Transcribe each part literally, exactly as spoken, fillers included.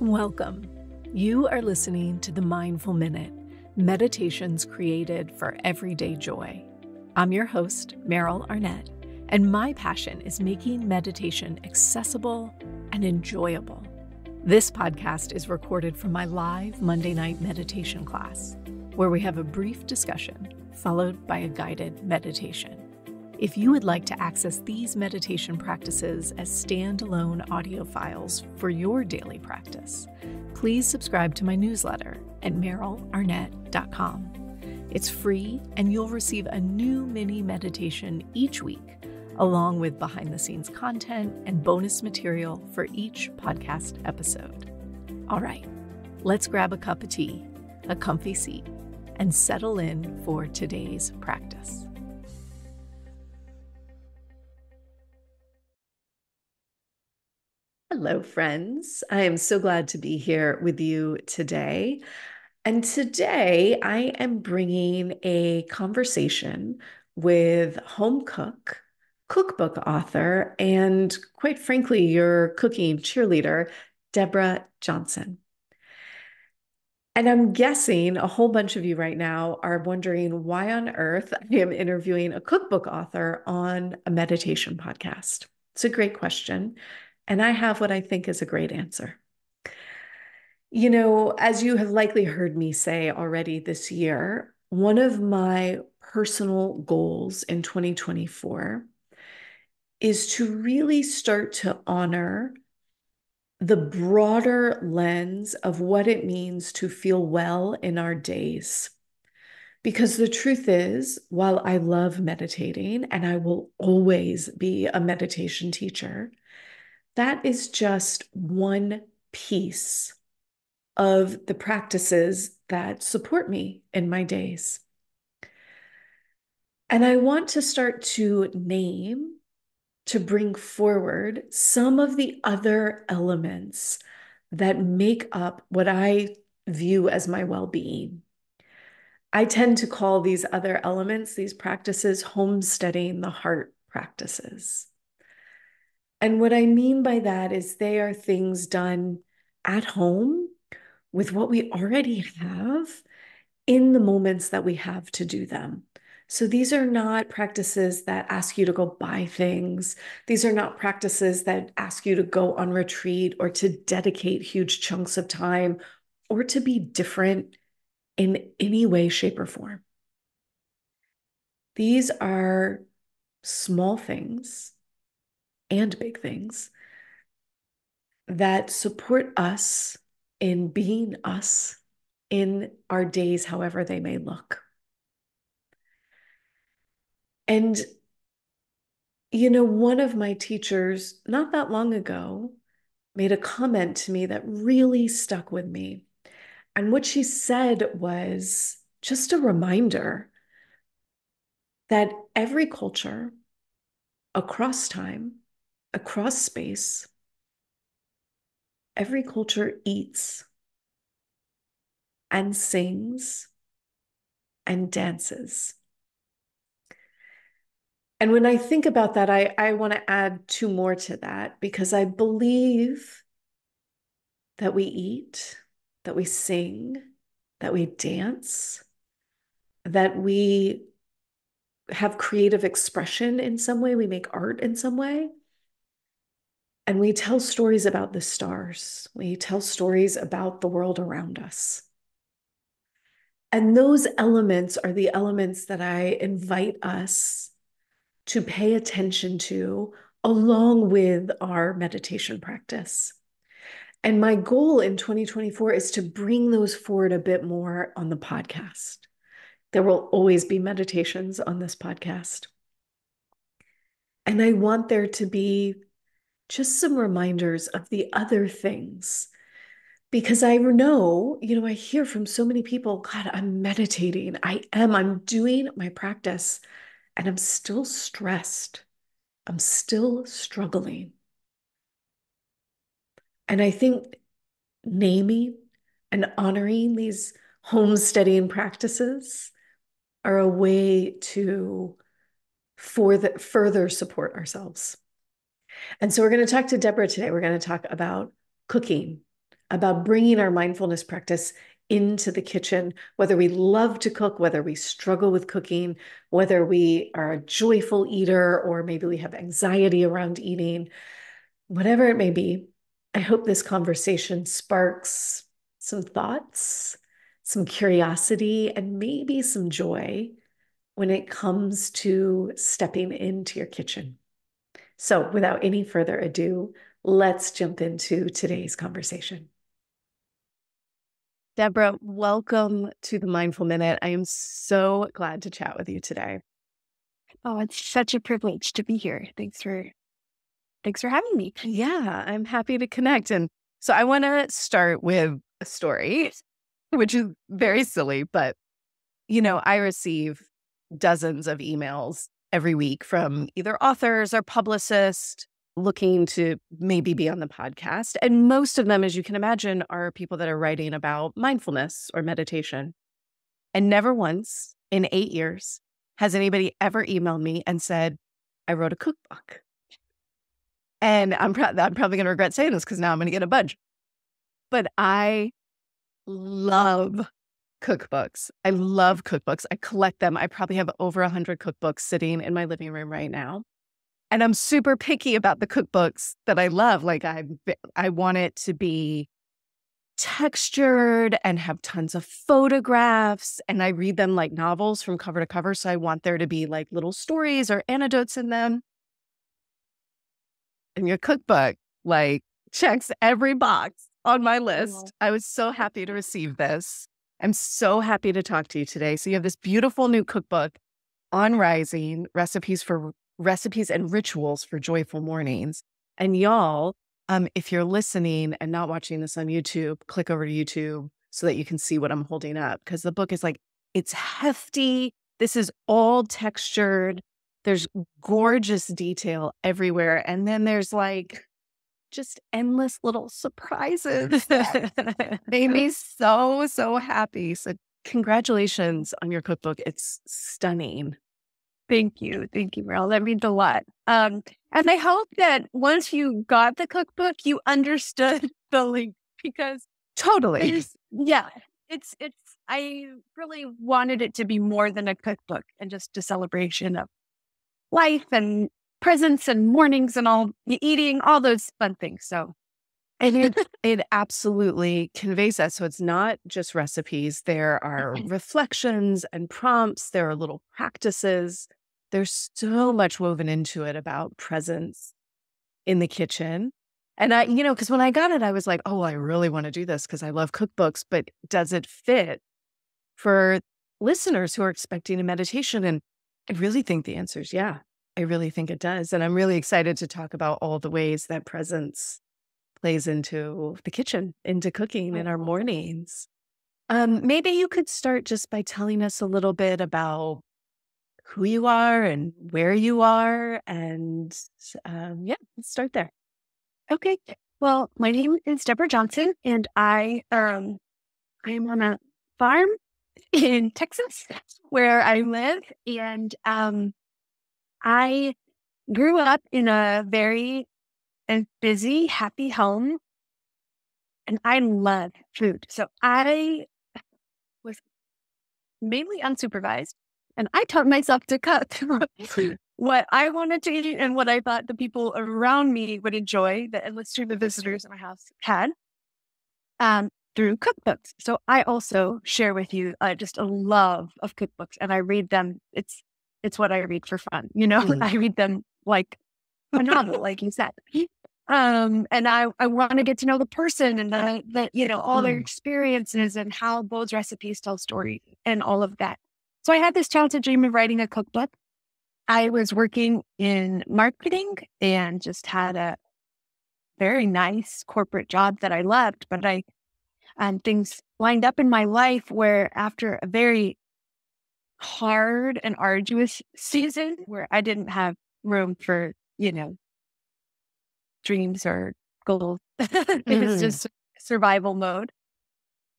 Welcome. You are listening to The Mindful Minute, meditations created for everyday joy. I'm your host, Meryl Arnett, and my passion is making meditation accessible and enjoyable. This podcast is recorded from my live Monday night meditation class, where we have a brief discussion followed by a guided meditation. If you would like to access these meditation practices as standalone audio files for your daily practice, please subscribe to my newsletter at meryl arnett dot com. It's free, and you'll receive a new mini meditation each week, along with behind-the-scenes content and bonus material for each podcast episode. All right, let's grab a cup of tea, a comfy seat, and settle in for today's practice. Hello, friends. I am so glad to be here with you today. And today I am bringing a conversation with home cook, cookbook author, and quite frankly, your cooking cheerleader, Deborah Johnson. And I'm guessing a whole bunch of you right now are wondering why on earth I am interviewing a cookbook author on a meditation podcast. It's a great question. And I have what I think is a great answer. You know, as you have likely heard me say already this year, one of my personal goals in twenty twenty-four is to really start to honor the broader lens of what it means to feel well in our days. Because the truth is, while I love meditating and I will always be a meditation teacher, that is just one piece of the practices that support me in my days. And I want to start to name, to bring forward some of the other elements that make up what I view as my well-being. I tend to call these other elements, these practices, homesteading the heart practices. And what I mean by that is they are things done at home with what we already have in the moments that we have to do them. So these are not practices that ask you to go buy things. These are not practices that ask you to go on retreat or to dedicate huge chunks of time or to be different in any way, shape, or form. These are small things and big things that support us in being us in our days, however they may look. And, you know, one of my teachers not that long ago made a comment to me that really stuck with me. And what she said was just a reminder that every culture across time, across space, every culture eats and sings and dances. And when I think about that, I, I want to add two more to that, because I believe that we eat, that we sing, that we dance, that we have creative expression in some way, we make art in some way. And we tell stories about the stars. We tell stories about the world around us. And those elements are the elements that I invite us to pay attention to along with our meditation practice. And my goal in twenty twenty-four is to bring those forward a bit more on the podcast. There will always be meditations on this podcast. And I want there to be just some reminders of the other things, because I know, you know, I hear from so many people, God, I'm meditating. I am, I'm doing my practice and I'm still stressed. I'm still struggling. And I think naming and honoring these homesteading practices are a way to for the, further support ourselves. And so we're going to talk to Deborah today. We're going to talk about cooking, about bringing our mindfulness practice into the kitchen, whether we love to cook, whether we struggle with cooking, whether we are a joyful eater, or maybe we have anxiety around eating, whatever it may be. I hope this conversation sparks some thoughts, some curiosity, and maybe some joy when it comes to stepping into your kitchen. So without any further ado, let's jump into today's conversation. Deborah, welcome to the Mindful Minute. I am so glad to chat with you today. Oh, it's such a privilege to be here. Thanks for thanks for having me. Yeah, I'm happy to connect. And so I want to start with a story, which is very silly, but, you know, I receive dozens of emails every week from either authors or publicists looking to maybe be on the podcast. And most of them, as you can imagine, are people that are writing about mindfulness or meditation. And never once in eight years has anybody ever emailed me and said, I wrote a cookbook. And I'm, pro- I'm probably going to regret saying this because now I'm going to get a bunch. But I love cookbooks. I love cookbooks. I collect them. I probably have over one hundred cookbooks sitting in my living room right now. And I'm super picky about the cookbooks that I love. Like I, I want it to be textured and have tons of photographs. And I read them like novels from cover to cover. So I want there to be like little stories or anecdotes in them. And your cookbook like checks every box on my list. I was so happy to receive this. I'm so happy to talk to you today. So you have this beautiful new cookbook, On Rising: Recipes for Recipes and Rituals for Joyful Mornings. And y'all, um, if you're listening and not watching this on YouTube, click over to YouTube so that you can see what I'm holding up, because the book is like, it's hefty. This is all textured. There's gorgeous detail everywhere. And then there's like just endless little surprises that made me so, so happy. So congratulations on your cookbook. It's stunning. Thank you. Thank you, Meryl. That means a lot. Um, and I hope that once you got the cookbook, you understood the link, because totally. It's, yeah. It's, it's, I really wanted it to be more than a cookbook and just a celebration of life and presents and mornings and all eating, all those fun things. So, and it, it absolutely conveys that. So it's not just recipes. There are reflections and prompts. There are little practices. There's so much woven into it about presence in the kitchen. And I, you know, because when I got it, I was like, oh, I really want to do this because I love cookbooks, but does it fit for listeners who are expecting a meditation? And I really think the answer is yeah. I really think it does. And I'm really excited to talk about all the ways that presence plays into the kitchen, into cooking in our mornings. Um, maybe you could start just by telling us a little bit about who you are and where you are. And um, yeah, let's start there. Okay. Well, my name is Deborah Johnson, and I um, I'm on a farm in Texas where I live. And um, I grew up in a very busy, happy home, and I love food. So I was mainly unsupervised, and I taught myself to cook what I wanted to eat and what I thought the people around me would enjoy, the endless stream of visitors in my house had, um, through cookbooks. So I also share with you uh, just a love of cookbooks, and I read them. It's It's what I read for fun. You know, mm. I read them like a novel, like you said. Um, and I, I want to get to know the person and the, the you know, all mm. their experiences and how those recipes tell stories and all of that. So I had this childhood dream of writing a cookbook. I was working in marketing and just had a very nice corporate job that I loved, but I, and things lined up in my life where after a very hard and arduous season where I didn't have room for, you know, dreams or goals. It mm. was just survival mode.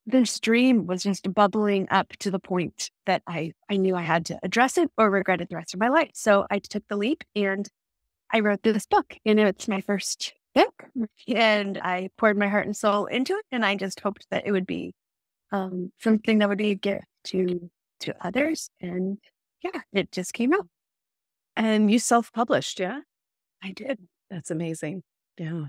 This dream was just bubbling up to the point that I, I knew I had to address it or regret it the rest of my life. So I took the leap and I wrote this book, and it's my first book, and I poured my heart and soul into it, and I just hoped that it would be um, something that would be a gift to to others. And yeah, it just came out. And you self-published, yeah? I did. That's amazing. Yeah.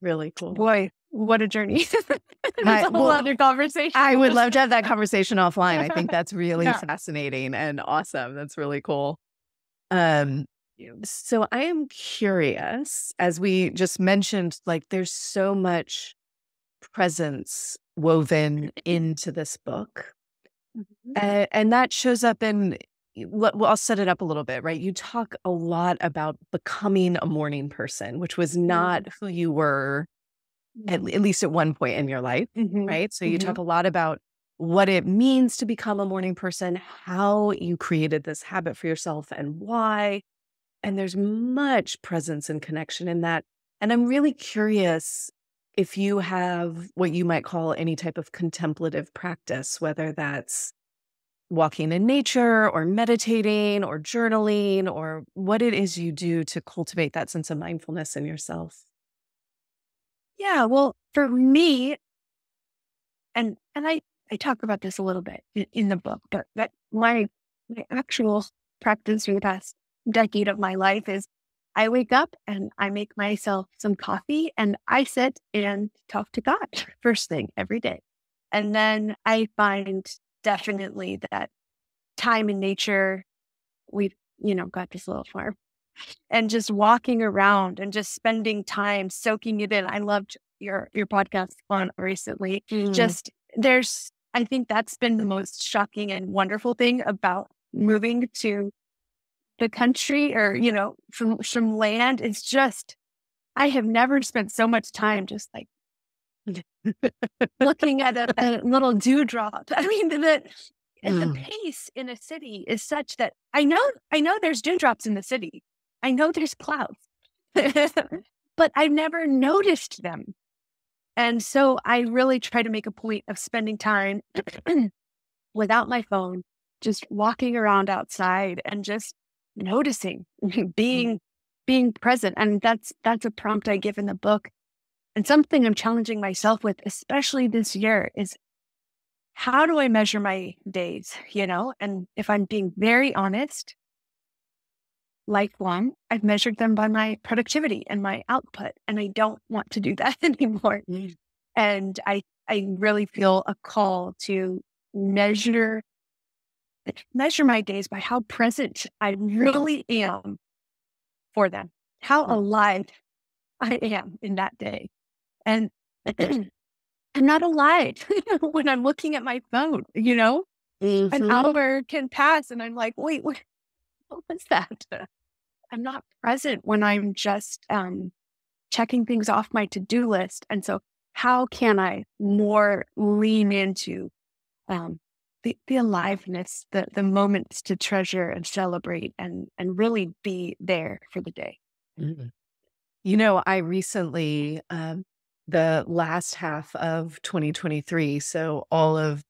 Really cool. Boy, what a journey. That's a whole well, other conversation. I would love to have that conversation offline. I think that's really yeah. fascinating and awesome. That's really cool. Um, so I am curious, as we just mentioned, like there's so much presence woven into this book. Mm-hmm. uh, and that shows up in, well, I'll set it up a little bit, right? You talk a lot about becoming a morning person, which was not who you were, at, at least at one point in your life, mm-hmm. right? So you mm-hmm. talk a lot about what it means to become a morning person, how you created this habit for yourself and why. And there's much presence and connection in that. And I'm really curious if you have what you might call any type of contemplative practice, whether that's walking in nature or meditating or journaling or what it is you do to cultivate that sense of mindfulness in yourself. Yeah, well, for me, and and I, I talk about this a little bit in, in the book, but that my, my actual practice for the past decade of my life is I wake up and I make myself some coffee and I sit and talk to God first thing every day. And then I find definitely that time in nature, we've, you know, got this little farm and just walking around and just spending time soaking it in. I loved your, your podcast on recently. Mm. Just there's, I think that's been the most shocking and wonderful thing about moving to the country or, you know, from, from land. It's just, I have never spent so much time just like looking at a, a little dewdrop. I mean, the, mm. the pace in a city is such that I know, I know there's dewdrops in the city. I know there's clouds, but I've never noticed them. And so I really try to make a point of spending time without my phone, just walking around outside and just noticing, being, being present. And that's, that's a prompt I give in the book. And something I'm challenging myself with, especially this year, is how do I measure my days, you know? And if I'm being very honest, lifelong, I've measured them by my productivity and my output, and I don't want to do that anymore. Mm. And I, I really feel a call to measure, measure my days by how present I really am for them, how alive I am in that day. And I'm not alive when I'm looking at my phone, you know, mm-hmm. an hour can pass and I'm like, wait, what, what was that? I'm not present when I'm just um, checking things off my to-do list. And so how can I more lean into um, the, the aliveness, the, the moments to treasure and celebrate and, and really be there for the day? Mm-hmm. You know, I recently, um, the last half of twenty twenty-three, so all of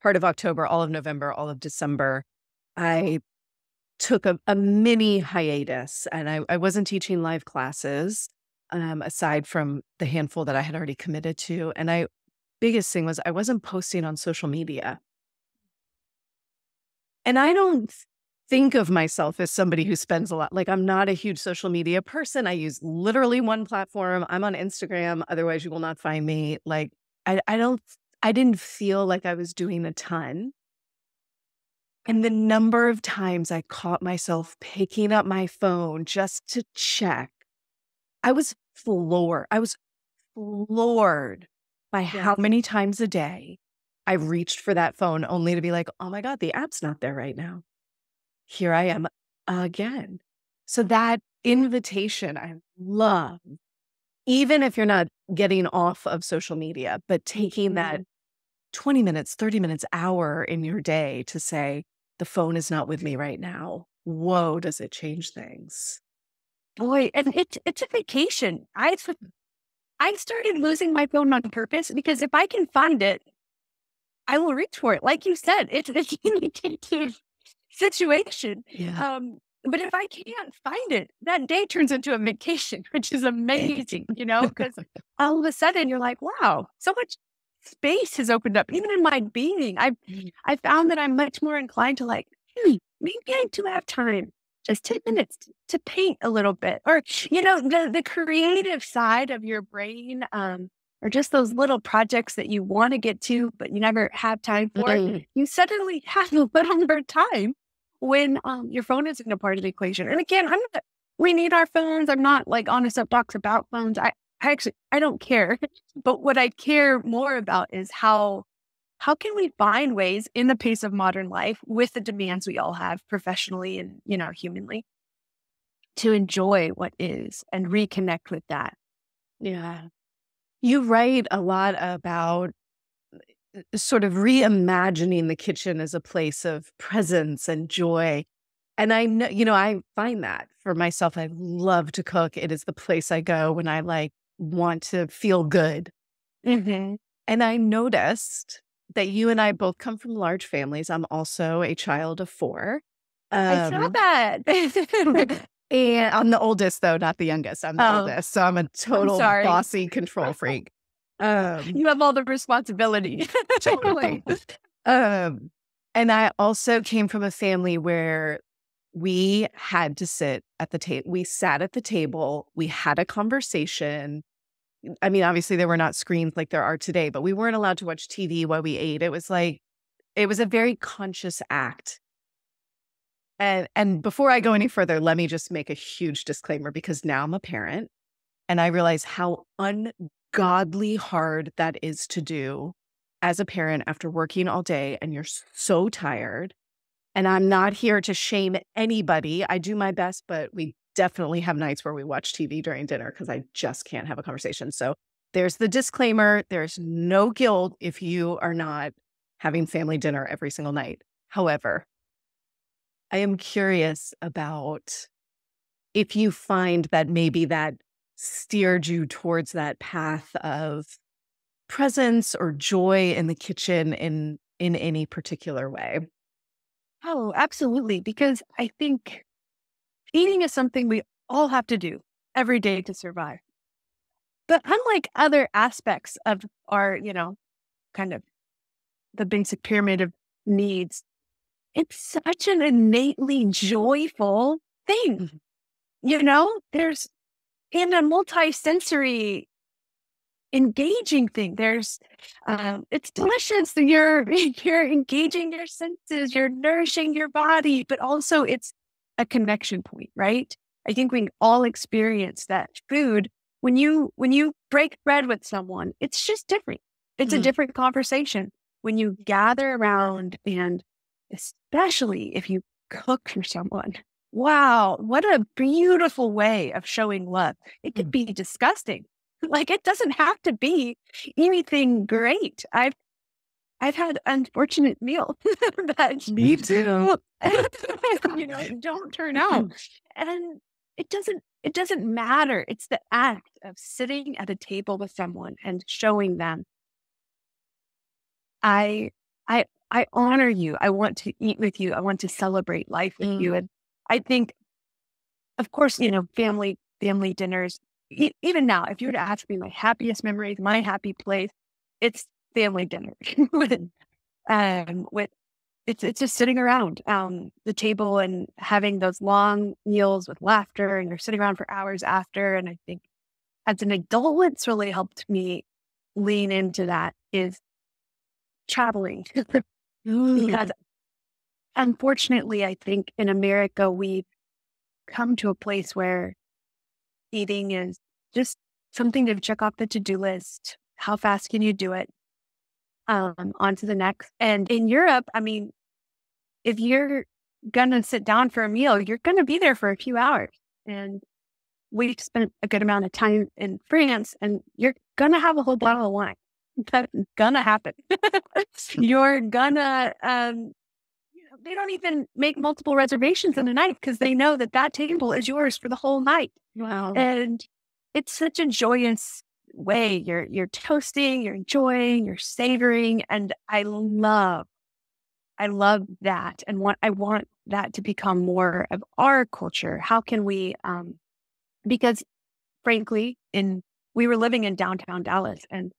part of October, all of November, all of December, I took a, a mini hiatus and I, I wasn't teaching live classes um, aside from the handful that I had already committed to. And I, biggest thing was I wasn't posting on social media. And I don't think of myself as somebody who spends a lot. Like, I'm not a huge social media person. I use literally one platform. I'm on Instagram. Otherwise, you will not find me. Like, I, I don't, I didn't feel like I was doing a ton. And the number of times I caught myself picking up my phone just to check, I was floored. I was floored by yeah. how many times a day I reached for that phone only to be like, oh my God, the app's not there right now. Here I am again. So that invitation I love, even if you're not getting off of social media, but taking that twenty minutes, thirty minutes, hour in your day to say, the phone is not with me right now. Whoa, does it change things? Boy, and it's it's a vacation. I, I started losing my phone on purpose because if I can find it, I will reach for it. Like you said, it's a vacation situation. Yeah. Um, But if I can't find it, that day turns into a vacation, which is amazing, you know, because all of a sudden you're like, wow, so much space has opened up. Even in my being, I I found that I'm much more inclined to like, hmm, maybe I do have time, just ten minutes to, to paint a little bit. Or, you know, the, the creative side of your brain, um, or just those little projects that you want to get to, but you never have time for. Mm-hmm. You suddenly have a little more time when um, your phone isn't a part of the equation. And again, I'm not, we need our phones. I'm not like on a soapbox about phones. I, I actually, I don't care. But what I care more about is how, how can we find ways in the pace of modern life with the demands we all have professionally and, you know, humanly to enjoy what is and reconnect with that. Yeah. You write a lot about sort of reimagining the kitchen as a place of presence and joy. And I know, you know, I find that for myself. I love to cook. It is the place I go when I like want to feel good. Mm-hmm. And I noticed that you and I both come from large families. I'm also a child of four. Um, I saw that. And I'm the oldest, though, not the youngest. I'm the oh, oldest. So I'm a total I'm bossy control freak. Um, you have all the responsibility. Totally. Um, and I also came from a family where we had to sit at the table. We sat at the table. We had a conversation. I mean, obviously, there were not screens like there are today, but we weren't allowed to watch T V while we ate. It was like, it was a very conscious act. And, and before I go any further, let me just make a huge disclaimer, because now I'm a parent and I realize how ungodly hard that is to do as a parent after working all day and you're so tired. And I'm not here to shame anybody. I do my best, but we definitely have nights where we watch T V during dinner because I just can't have a conversation. So there's the disclaimer. There's no guilt if you are not having family dinner every single night. However, I am curious about if you find that maybe that steered you towards that path of presence or joy in the kitchen in, in any particular way. Oh, absolutely. Because I think eating is something we all have to do every day to survive. But unlike other aspects of our, you know, kind of the basic pyramid of needs, it's such an innately joyful thing. You know, there's in a multi-sensory engaging thing. There's, um, it's delicious. You're, you're engaging your senses, you're nourishing your body, but also it's a connection point, right? I think we all experience that food. When you, when you break bread with someone, it's just different. It's mm-hmm. a different conversation when you gather around, and especially if you cook for someone. Wow, what a beautiful way of showing love. It could be disgusting. Like, it doesn't have to be anything great. I've I've had unfortunate meal that me too. You know, don't turn out. And it doesn't it doesn't matter. It's the act of sitting at a table with someone and showing them, I I I honor you. I want to eat with you. I want to celebrate life with mm. you. And I think, of course, you know, family, family dinners, e- even now, if you were to ask me my happiest memories, my happy place, it's family dinner with, um, with, it's, it's just sitting around, um, the table and having those long meals with laughter, and you're sitting around for hours after. And I think as an adult, what's really helped me lean into that is traveling. Because unfortunately, I think in America, we've come to a place where eating is just something to check off the to-do list. How fast can you do it? Um, on to the next. And in Europe, I mean, if you're going to sit down for a meal, you're going to be there for a few hours. And we've spent a good amount of time in France, and you're going to have a whole bottle of wine. That's gonna happen. You're gonna, um, you know, they don't even make multiple reservations in a night because they know that that table is yours for the whole night. Wow. And it's such a joyous way. You're, you're toasting, you're enjoying, you're savoring. And I love I love that, and want I want that to become more of our culture. How can we? Um, because, frankly, in we were living in downtown Dallas, and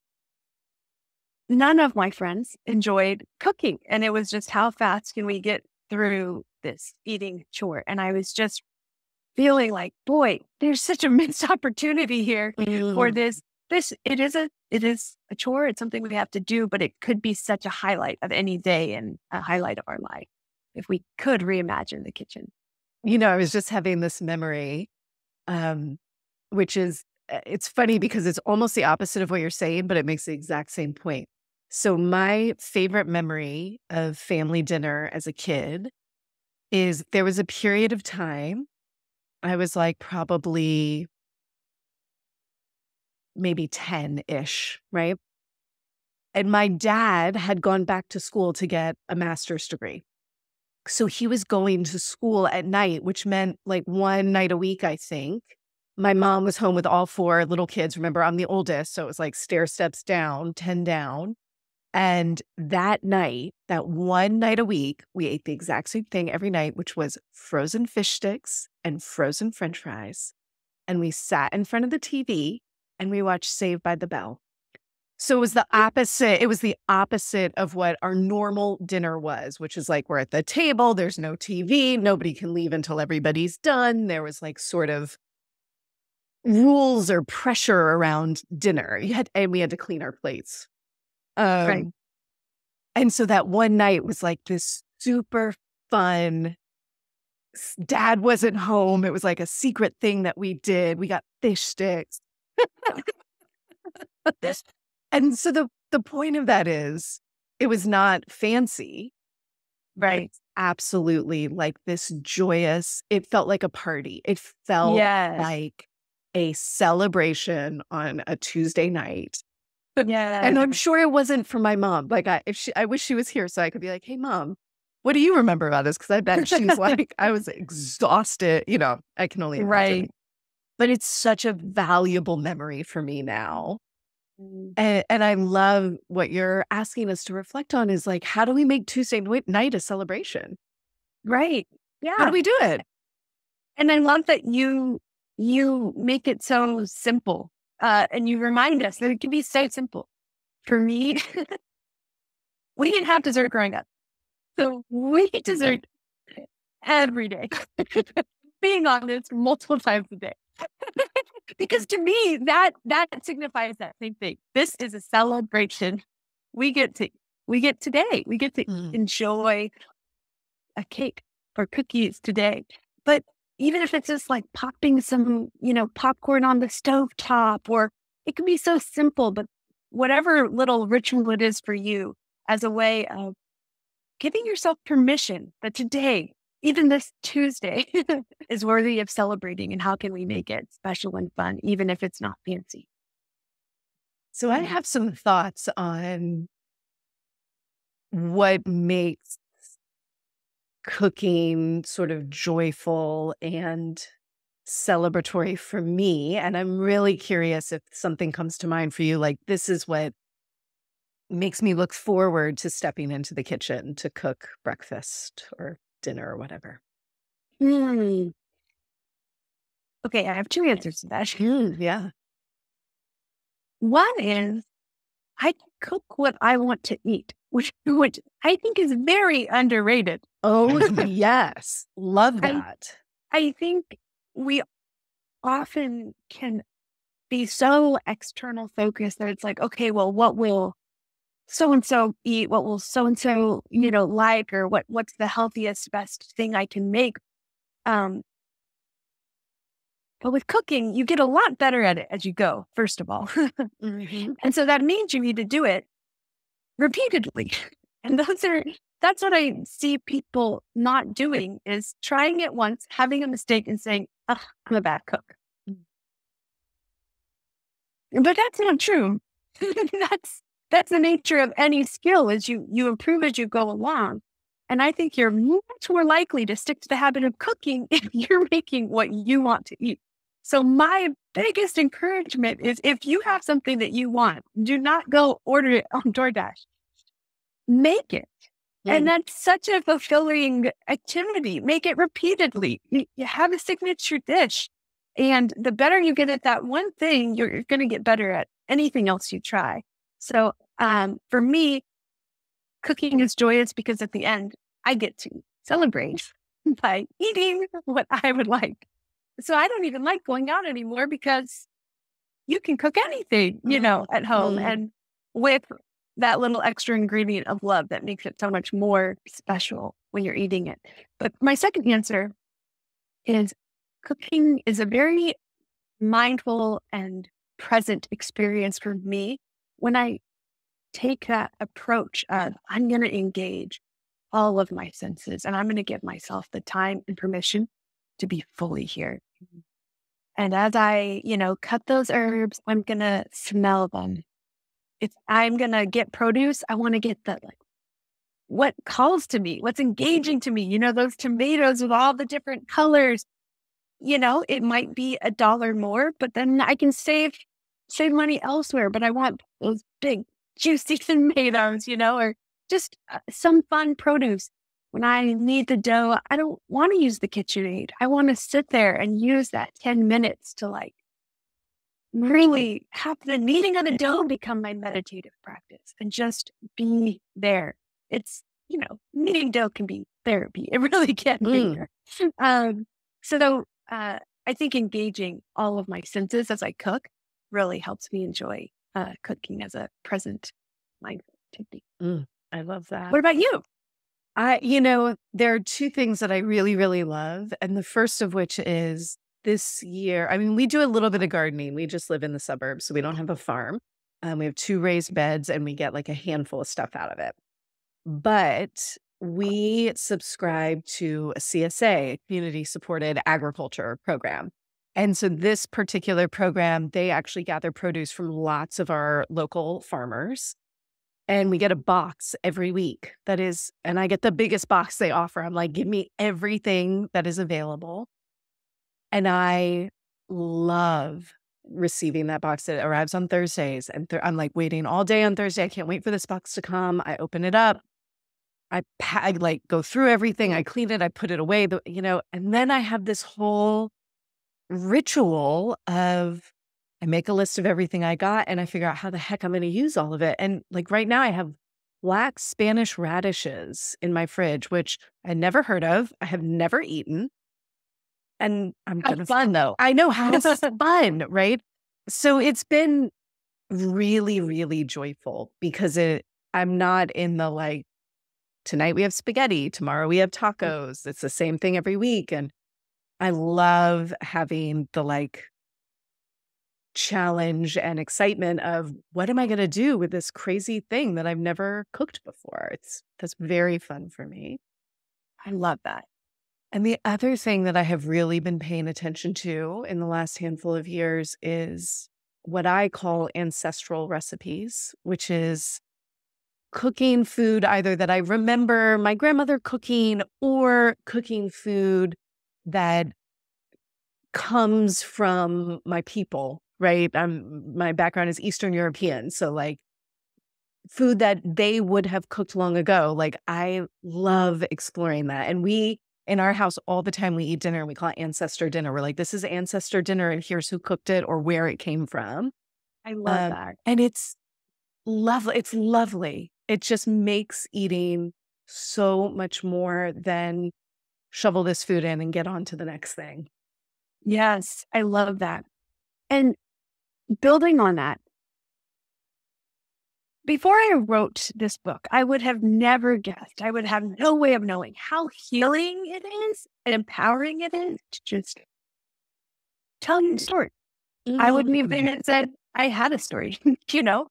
none of my friends enjoyed cooking, and it was just, how fast can we get through this eating chore? And I was just feeling like, boy, there's such a missed opportunity here mm. for this. This it is a it is a chore. It's something we have to do, but it could be such a highlight of any day and a highlight of our life if we could reimagine the kitchen. You know, I was just having this memory, um, which is it's funny because it's almost the opposite of what you're saying, but it makes the exact same point. So my favorite memory of family dinner as a kid is there was a period of time, I was like probably maybe ten-ish, right? And my dad had gone back to school to get a master's degree. So he was going to school at night, which meant like one night a week, I think. My mom was home with all four little kids. Remember, I'm the oldest, so it was like stair steps down, ten down. And that night, that one night a week, we ate the exact same thing every night, which was frozen fish sticks and frozen French fries. And we sat in front of the T V and we watched Saved by the Bell. So it was the opposite. It was the opposite of what our normal dinner was, which is like we're at the table. There's no T V. Nobody can leave until everybody's done. There was like sort of rules or pressure around dinner. You had, and we had to clean our plates. Um, right. And so that one night was like this super fun. Dad wasn't home. It was like a secret thing that we did. We got fish sticks. And so the, the point of that is it was not fancy. Right. It's absolutely like this joyous. It felt like a party. It felt yes. like a celebration on a Tuesday night. Yeah, and I'm sure it wasn't for my mom. Like, I, if she, I wish she was here so I could be like, "Hey, mom, what do you remember about this?" Because I bet she's like, "I was exhausted." You know, I can only imagine. Right. But it's such a valuable memory for me now, mm. and and I love what you're asking us to reflect on. Is like, how do we make Tuesday night a celebration? Right. Yeah. How do we do it? And I love that you you make it so simple. Uh, and you remind us that it can be so simple. For me, we didn't have dessert growing up. So we get dessert every day, being honest, multiple times a day. Because to me, that that signifies that same thing. This is a celebration. We get to we get today. We get to mm. enjoy a cake or cookies today. But even if it's just like popping some, you know, popcorn on the stove top, or it can be so simple, but whatever little ritual it is for you as a way of giving yourself permission that today, even this Tuesday, is worthy of celebrating, and how can we make it special and fun, even if it's not fancy. So I have some thoughts on what makes cooking sort of joyful and celebratory for me. And I'm really curious if something comes to mind for you, like this is what makes me look forward to stepping into the kitchen to cook breakfast or dinner or whatever. Mm. Okay, I have two answers to that. Mm, yeah. One is I cook what I want to eat, which, which I think is very underrated. Oh, yes. Love that. I, I think we often can be so external focused that it's like, okay, well, what will so-and-so eat? What will so-and-so, you know, like, or what, what's the healthiest, best thing I can make? Um, but with cooking, you get a lot better at it as you go, first of all. mm-hmm. And so that means you need to do it repeatedly. And those are... That's what I see people not doing, is trying it once, having a mistake, and saying, oh, I'm a bad cook. But that's not true. that's that's the nature of any skill, is you you improve as you go along. And I think you're much more likely to stick to the habit of cooking if you're making what you want to eat. So my biggest encouragement is, if you have something that you want, do not go order it on DoorDash. Make it. Mm-hmm. And that's such a fulfilling activity. Make it repeatedly. You, you have a signature dish. And the better you get at that one thing, you're, you're going to get better at anything else you try. So um, for me, cooking is joyous because at the end, I get to celebrate by eating what I would like. So I don't even like going out anymore because you can cook anything, you know, at home. Mm-hmm. And with that little extra ingredient of love that makes it so much more special when you're eating it. But my second answer is cooking is a very mindful and present experience for me. When I take that approach of I'm going to engage all of my senses and I'm going to give myself the time and permission to be fully here. And as I, you know, cut those herbs, I'm going to smell them. If I'm going to get produce, I want to get the, like, what calls to me, what's engaging to me, you know, those tomatoes with all the different colors, you know, it might be a dollar more, but then I can save, save money elsewhere. But I want those big juicy tomatoes, you know, or just some fun produce. When I need the dough, I don't want to use the KitchenAid. I want to sit there and use that ten minutes to like really have the kneading of the dough become my meditative practice and just be there. It's, you know, kneading dough can be therapy. It really can be. Mm. Um, so uh, I think engaging all of my senses as I cook really helps me enjoy uh, cooking as a present mindful technique. Mm, I love that. What about you? I, you know, there are two things that I really, really love. And the first of which is this year, I mean, we do a little bit of gardening. We just live in the suburbs, so we don't have a farm. Um, we have two raised beds and we get like a handful of stuff out of it. But we subscribe to a C S A, Community Supported Agriculture program. And so this particular program, they actually gather produce from lots of our local farmers. And we get a box every week that is, and I get the biggest box they offer. I'm like, give me everything that is available. And I love receiving that box. It arrives on Thursdays. And th- I'm like waiting all day on Thursday. I can't wait for this box to come. I open it up. I, pa- I like go through everything. I clean it. I put it away, the, you know, and then I have this whole ritual of, I make a list of everything I got and I figure out how the heck I'm going to use all of it. And like right now I have black Spanish radishes in my fridge, which I never heard of. I have never eaten. And I'm going to fun though. I know how fun, right? So it's been really, really joyful because it, I'm not in the like, tonight we have spaghetti, tomorrow we have tacos. It's the same thing every week. And I love having the like, challenge and excitement of what am I going to do with this crazy thing that I've never cooked before. It's that's very fun for me. I love that. And the other thing that I have really been paying attention to in the last handful of years is what I call ancestral recipes, which is cooking food either that I remember my grandmother cooking or cooking food that comes from my people. Right. Um, my background is Eastern European. So like food that they would have cooked long ago. Like I love exploring that. And we in our house all the time, we eat dinner and we call it ancestor dinner. We're like, this is ancestor dinner and here's who cooked it or where it came from. I love um, that. And it's lovely. It's lovely. It just makes eating so much more than shovel this food in and get on to the next thing. Yes. I love that. And building on that, before I wrote this book, I would have never guessed. I would have no way of knowing how healing it is and empowering it is to just tell your story. Mm-hmm. I wouldn't even have said I had a story, you know,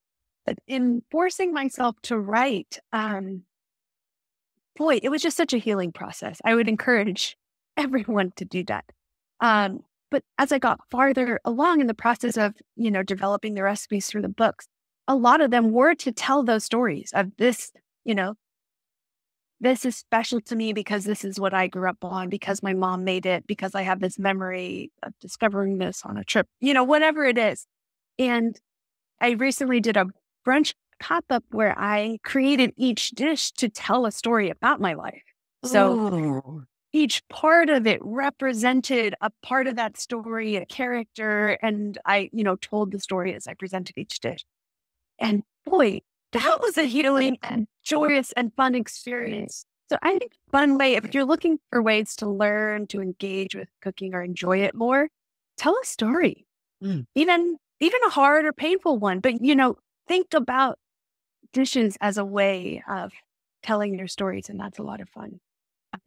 but in forcing myself to write, um, boy, it was just such a healing process. I would encourage everyone to do that. Um, But as I got farther along in the process of, you know, developing the recipes through the books, a lot of them were to tell those stories of this, you know, this is special to me because this is what I grew up on, because my mom made it, because I have this memory of discovering this on a trip, you know, whatever it is. And I recently did a brunch pop-up where I created each dish to tell a story about my life. So Ooh. Each part of it represented a part of that story, a character. And I, you know, told the story as I presented each dish. And boy, that was a healing and joyous and fun experience. So I think a fun way, if you're looking for ways to learn, to engage with cooking or enjoy it more, tell a story, mm. even, even a hard or painful one. But, you know, think about dishes as a way of telling your stories. And that's a lot of fun.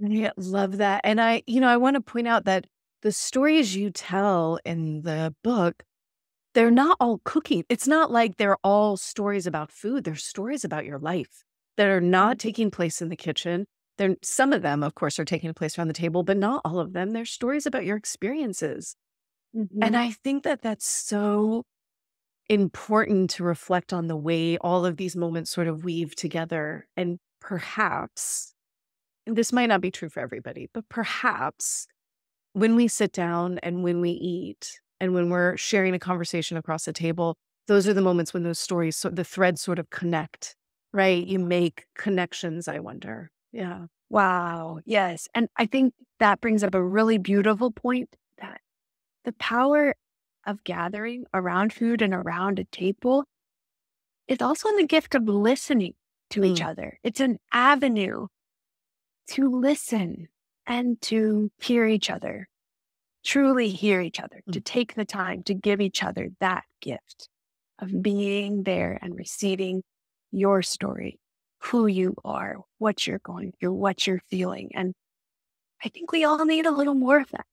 I love that. And I, you know, I want to point out that the stories you tell in the book, they're not all cooking. It's not like they're all stories about food. They're stories about your life that are not taking place in the kitchen. They're, some of them, of course, are taking place around the table, but not all of them. They're stories about your experiences. Mm-hmm. And I think that that's so important to reflect on the way all of these moments sort of weave together. And perhaps, and this might not be true for everybody, but perhaps when we sit down and when we eat and when we're sharing a conversation across the table, those are the moments when those stories, so the threads sort of connect, right? You make connections, I wonder. Yeah. Wow. Yes. And I think that brings up a really beautiful point, that the power of gathering around food and around a table is also in the gift of listening to mm. each other. It's an avenue to listen and to hear each other, truly hear each other, mm. to take the time to give each other that gift of being there and receiving your story, who you are, what you're going through, what you're feeling. And I think we all need a little more of that.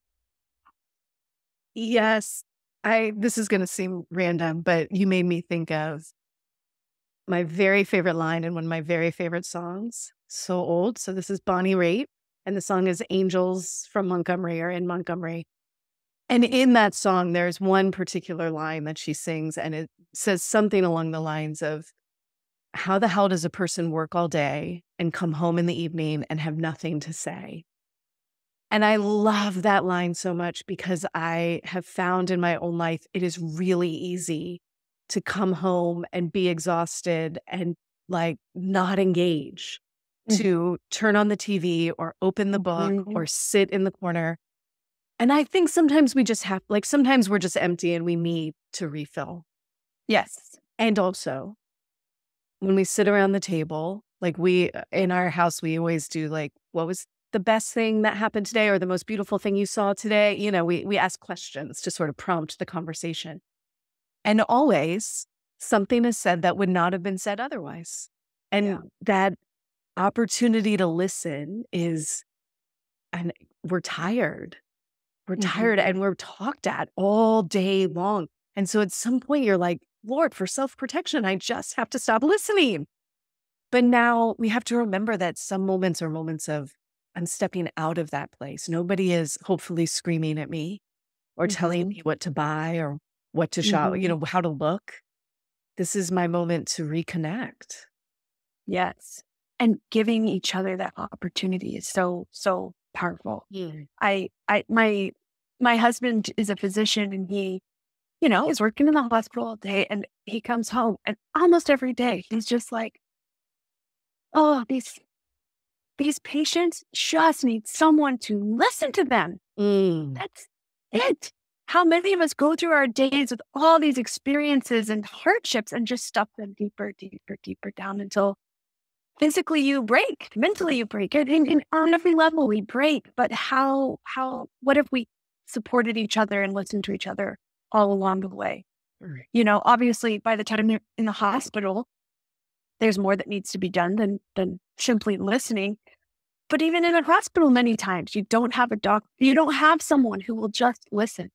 Yes. I, this is going to seem random, but you made me think of my very favorite line in one of my very favorite songs, so old. So this is Bonnie Raitt, and the song is Angels from Montgomery, or in Montgomery. And in that song, there's one particular line that she sings, and it says something along the lines of, how the hell does a person work all day and come home in the evening and have nothing to say? And I love that line so much, because I have found in my own life, it is really easy to come home and be exhausted and like not engage, mm-hmm. to turn on the T V or open the book, mm-hmm. or sit in the corner. And I think sometimes we just have, like, sometimes we're just empty and we need to refill. Yes. And also when we sit around the table, like we, in our house, we always do like, what was the best thing that happened today, or the most beautiful thing you saw today? You know, we, we ask questions to sort of prompt the conversation. And always something is said that would not have been said otherwise. And yeah. that opportunity to listen is, and we're tired, we're mm-hmm. tired and we're talked at all day long. And so at some point you're like, Lord, for self-protection, I just have to stop listening. But now we have to remember that some moments are moments of, I'm stepping out of that place. Nobody is hopefully screaming at me or mm-hmm. telling me what to buy or what to shop, mm-hmm. you know, how to look. This is my moment to reconnect. Yes. And giving each other that opportunity is so, so powerful. Mm. I, I, my, my husband is a physician, and he, you know, is working in the hospital all day, and he comes home, and almost every day he's just like, oh, these These patients just need someone to listen to them. Mm. That's it. How many of us go through our days with all these experiences and hardships and just stuff them deeper, deeper, deeper down until physically you break, mentally you break, and, and on every level we break. But how, how, what if we supported each other and listened to each other all along the way? Right. You know, obviously by the time they're in the hospital, there's more that needs to be done than than simply listening. But even in a hospital, many times you don't have a doc, you don't have someone who will just listen.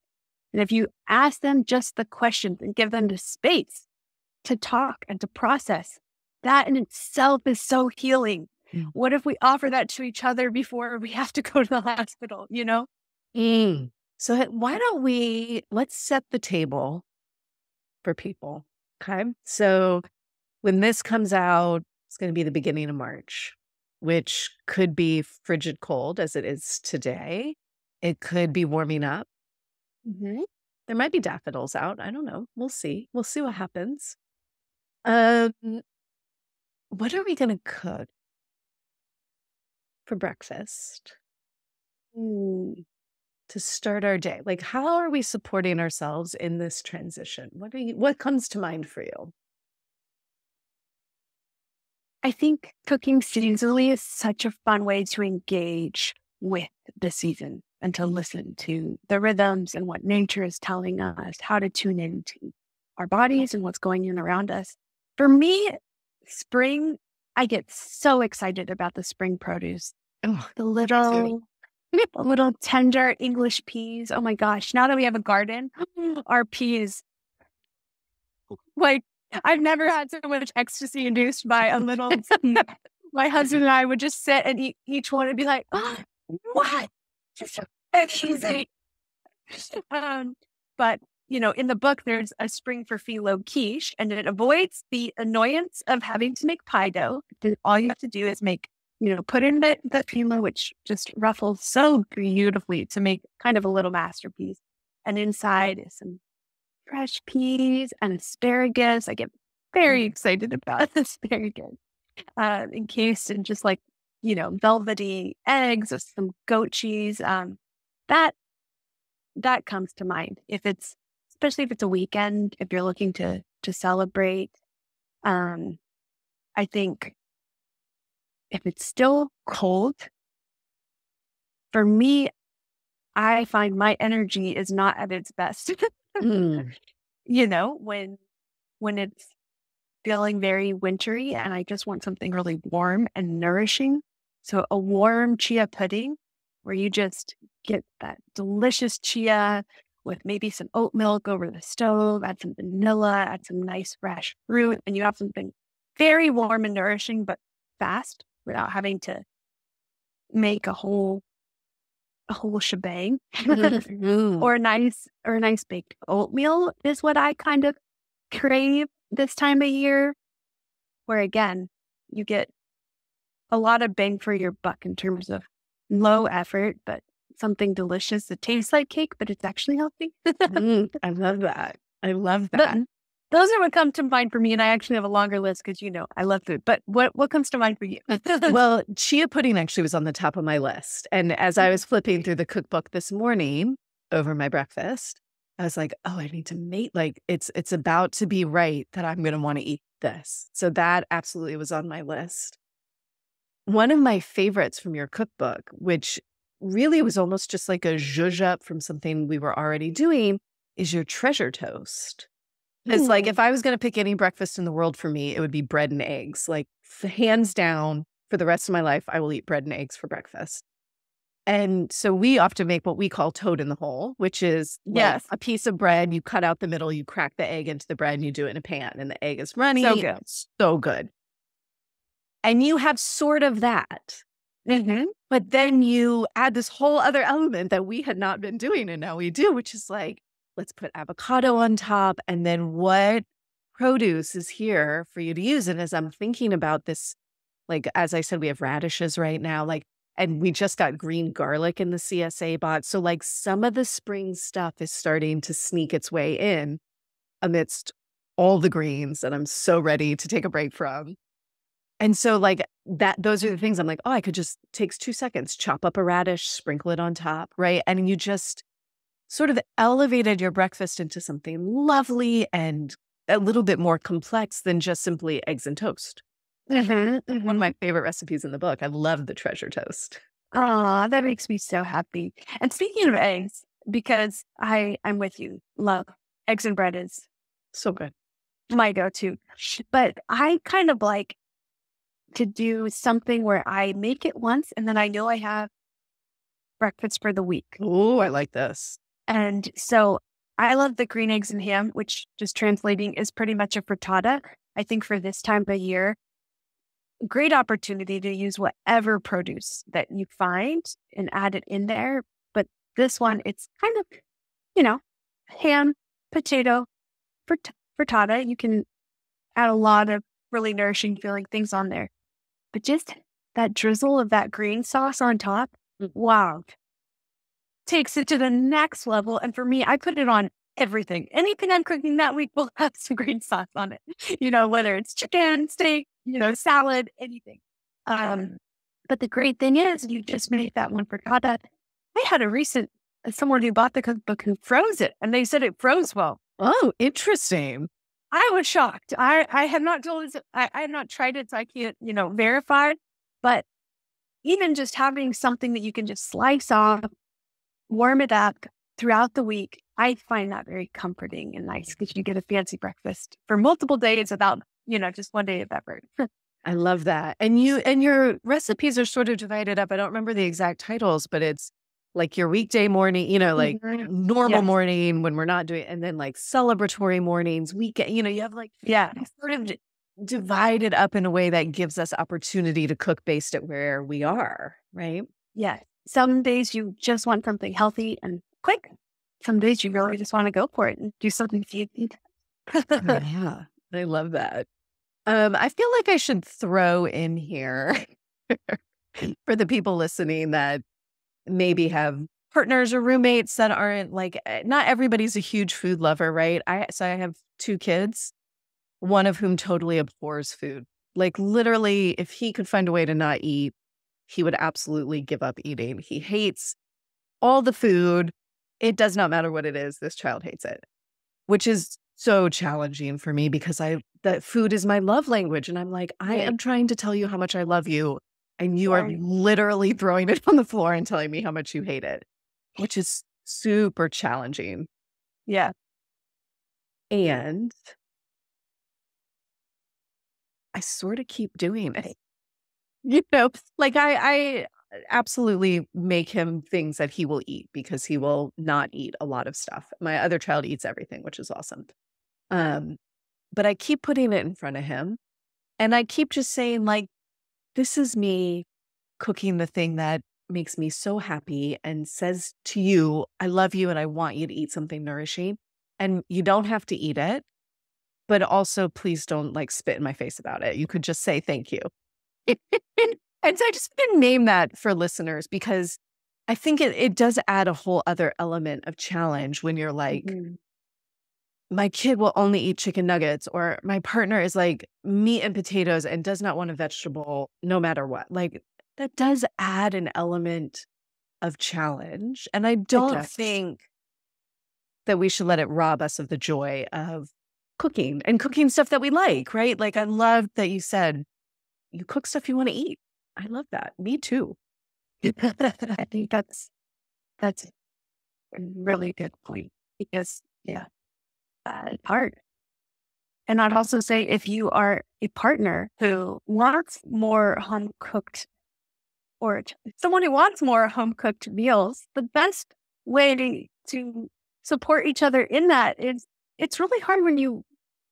And if you ask them just the questions and give them the space to talk and to process, that in itself is so healing. Mm. What if we offer that to each other before we have to go to the hospital, you know? Mm. So why don't we, let's set the table for people. Okay. So when this comes out, it's going to be the beginning of March, which could be frigid cold as it is today. It could be warming up. Mm-hmm. There might be daffodils out. I don't know. We'll see. We'll see what happens. Um, what are we going to cook for breakfast mm. to start our day? Like, how are we supporting ourselves in this transition? What are you, what comes to mind for you? I think cooking seasonally is such a fun way to engage with the season and to listen to the rhythms and what nature is telling us, how to tune into our bodies and what's going on around us. For me, spring, I get so excited about the spring produce. Oh, the little, the little tender English peas. Oh my gosh. Now that we have a garden, our peas, like, I've never had so much ecstasy induced by a little, my husband and I would just sit and eat each one and be like, oh, what? Amazing. Um, but, you know, in the book, there's a spring for phyllo quiche, and it avoids the annoyance of having to make pie dough. All you have to do is make, you know, put in the, the phyllo, which just ruffles so beautifully to make kind of a little masterpiece. And inside is some fresh peas and asparagus. I get very excited about asparagus, uh, encased in just like, you know, velvety eggs with some goat cheese. Um, that that comes to mind if it's, especially if it's a weekend. If you're looking to to celebrate, um, I think if it's still cold, for me, I find my energy is not at its best. Mm. You know, when when it's feeling very wintry and I just want something really warm and nourishing. So a warm chia pudding where you just get that delicious chia with maybe some oat milk over the stove, add some vanilla, add some nice fresh fruit, and you have something very warm and nourishing, but fast without having to make a whole a whole shebang. or a nice or a nice baked oatmeal is what I kind of crave this time of year, where again, you get a lot of bang for your buck in terms of low effort, but something delicious that tastes like cake, but it's actually healthy. mm, I love that. I love that. But those are what come to mind for me. And I actually have a longer list because, you know, I love food. But what, what comes to mind for you? Well, chia pudding actually was on the top of my list. And as I was flipping through the cookbook this morning over my breakfast, I was like, oh, I need to make, like, it's it's about to be right that I'm going to want to eat this. So that absolutely was on my list. One of my favorites from your cookbook, which really was almost just like a zhuzh up from something we were already doing, is your treasure toast. It's like, if I was going to pick any breakfast in the world for me, it would be bread and eggs. Like, hands down, for the rest of my life, I will eat bread and eggs for breakfast. And so we often make what we call toad in the hole, which is like, yes, a piece of bread, you cut out the middle, you crack the egg into the bread, and you do it in a pan, and the egg is runny. So good. So good. And you have sort of that. Mm-hmm. But then you add this whole other element that we had not been doing, and now we do, which is like, let's put avocado on top. And then what produce is here for you to use? And as I'm thinking about this, like, as I said, we have radishes right now, like, and we just got green garlic in the C S A bot. So like, some of the spring stuff is starting to sneak its way in amidst all the greens that I'm so ready to take a break from. And so like that, those are the things I'm like, oh, I could just, takes two seconds, chop up a radish, sprinkle it on top, right? And you just sort of elevated your breakfast into something lovely and a little bit more complex than just simply eggs and toast. Mm-hmm, mm-hmm. One of my favorite recipes in the book. I love the treasure toast. Oh, that makes me so happy. And speaking of eggs, because I, I'm with you, love eggs and bread is so good. My go-to. But I kind of like to do something where I make it once and then I know I have breakfast for the week. Oh, I like this. And so I love the green eggs and ham, which, just translating, is pretty much a frittata. I think for this time of year, great opportunity to use whatever produce that you find and add it in there. But this one, it's kind of, you know, ham, potato, frittata. You can add a lot of really nourishing feeling things on there. But just that drizzle of that green sauce on top, wow, takes it to the next level. And for me, I put it on everything. Anything I'm cooking that week will have some green sauce on it. You know, whether it's chicken, steak, you know, salad, anything. Um, but the great thing is you just make that one frittata. I had a recent, someone who bought the cookbook who froze it, and they said it froze well. Oh, interesting. I was shocked. I, I have not told I, I have not tried it, so I can't, you know, verify. But even just having something that you can just slice off, warm it up throughout the week, I find that very comforting and nice, because you get a fancy breakfast for multiple days without, you know, just one day of effort. I love that. And you and your recipes are sort of divided up. I don't remember the exact titles, but it's like your weekday morning, you know, like mm-hmm. normal yes. morning when we're not doing, and then like celebratory mornings, weekend, you know, you have like, yeah, sort of d- divided up in a way that gives us opportunity to cook based at where we are, right? Yeah. Some days you just want something healthy and quick. Some days you really just want to go for it and do something easy. Oh, yeah. I love that. Um, I feel like I should throw in here for the people listening that maybe have partners or roommates that aren't like, not everybody's a huge food lover, right? I so I have two kids, one of whom totally abhors food. Like literally, if he could find a way to not eat, he would absolutely give up eating. He hates all the food. It does not matter what it is. This child hates it, which is so challenging for me, because I that food is my love language. And I'm like, I am trying to tell you how much I love you, and you are literally throwing it on the floor and telling me how much you hate it, which is super challenging. Yeah. And I sort of keep doing it. You know, like I, I absolutely make him things that he will eat, because he will not eat a lot of stuff. My other child eats everything, which is awesome. Um, but I keep putting it in front of him, and I keep just saying like, this is me cooking the thing that makes me so happy and says to you, I love you and I want you to eat something nourishing, and you don't have to eat it, but also please don't like spit in my face about it. You could just say thank you. And so I just want to name that for listeners, because I think it, it does add a whole other element of challenge when you're like, mm-hmm. my kid will only eat chicken nuggets, or my partner is like meat and potatoes and does not want a vegetable no matter what. Like that does add an element of challenge. And I don't think that we should let it rob us of the joy of cooking and cooking stuff that we like, right? Like I love that you said you cook stuff you want to eat. I love that. Me too. I think that's that's a really good point. Because yeah, uh, part. And I'd also say if you are a partner who wants more home cooked, or someone who wants more home cooked meals, the best way to, to support each other in that is it's really hard when you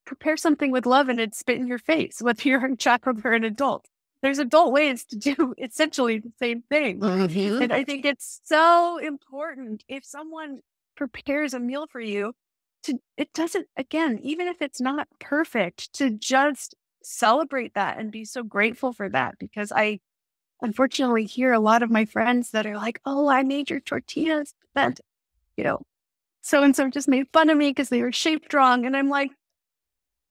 prepare something with love and it's spit in your face, whether you're a child or an adult. There's adult ways to do essentially the same thing. Mm-hmm. And I think it's so important if someone prepares a meal for you to, it doesn't, again, even if it's not perfect, to just celebrate that and be so grateful for that. Because I unfortunately hear a lot of my friends that are like, oh, I made your tortillas, but you know, so-and-so just made fun of me because they were shaped wrong. And I'm like,